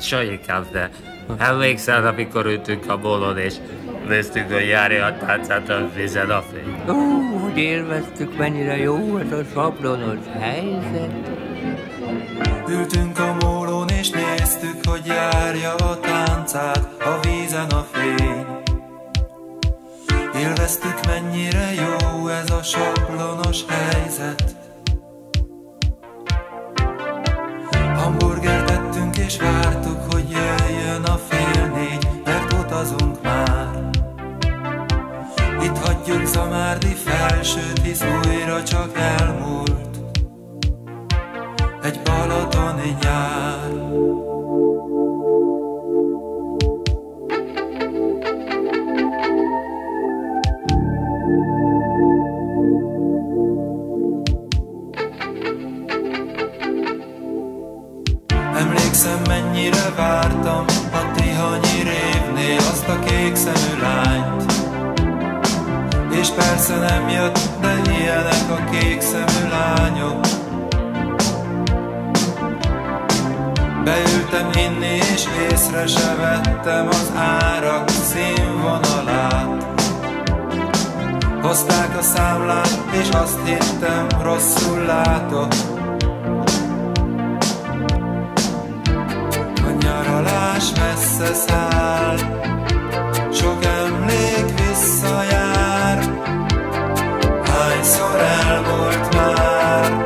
Sajékázde. Emlékszel, amikor ültünk a bólon és néztük, hogy járja a táncát a vízen a fény. Ó, hogy élveztük, mennyire jó ez a sablonos helyzet. Ültünk a mólón és néztük, hogy járja a táncát a vízen a fény. Élveztük, mennyire jó ez a sablonos helyzet. Hamburgert ettünk és vártuk, hogy jöjjön a 3:30, mert utazunk már. Itt hagyjuk Zamárdi Felsőt, hisz újra csak elmúlt egy balatoni nyár. Emlékszem, mennyire vártam a tihanyi révnél azt a kékszemű lányt. És persze nem jött, de ilyenek a kékszemű lányok. Beültem inni és észre se vettem az árak színvonalát. Hozták a számlát és azt hittem, rosszul látok. Messze száll, sok emlék visszajár. Hányszor elmúlt már,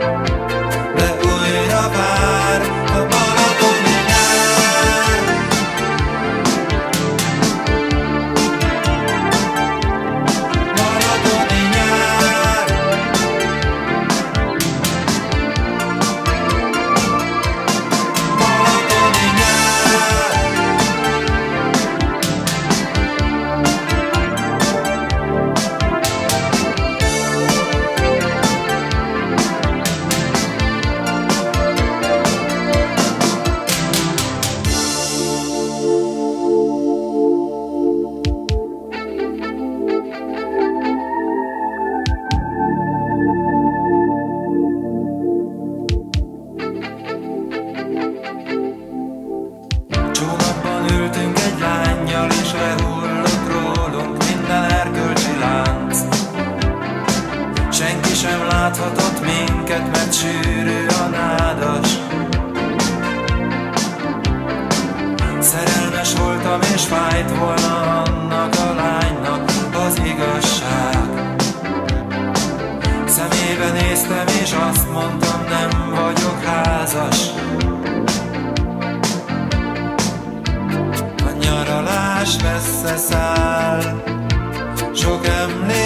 de újra vár a balatoni nyár. Balatoni nyár. Balatoni nyár. Ültünk egy lánnyal és lehullott rólunk minden erkölcsi lánc. Senki sem láthatott minket, mert sűrű a nádas. Szerelmes voltam és fájt volna annak a lánynak az igazság. Szemébe néztem és azt mondtam, nem vagyok házas. Messze száll, sok emlék.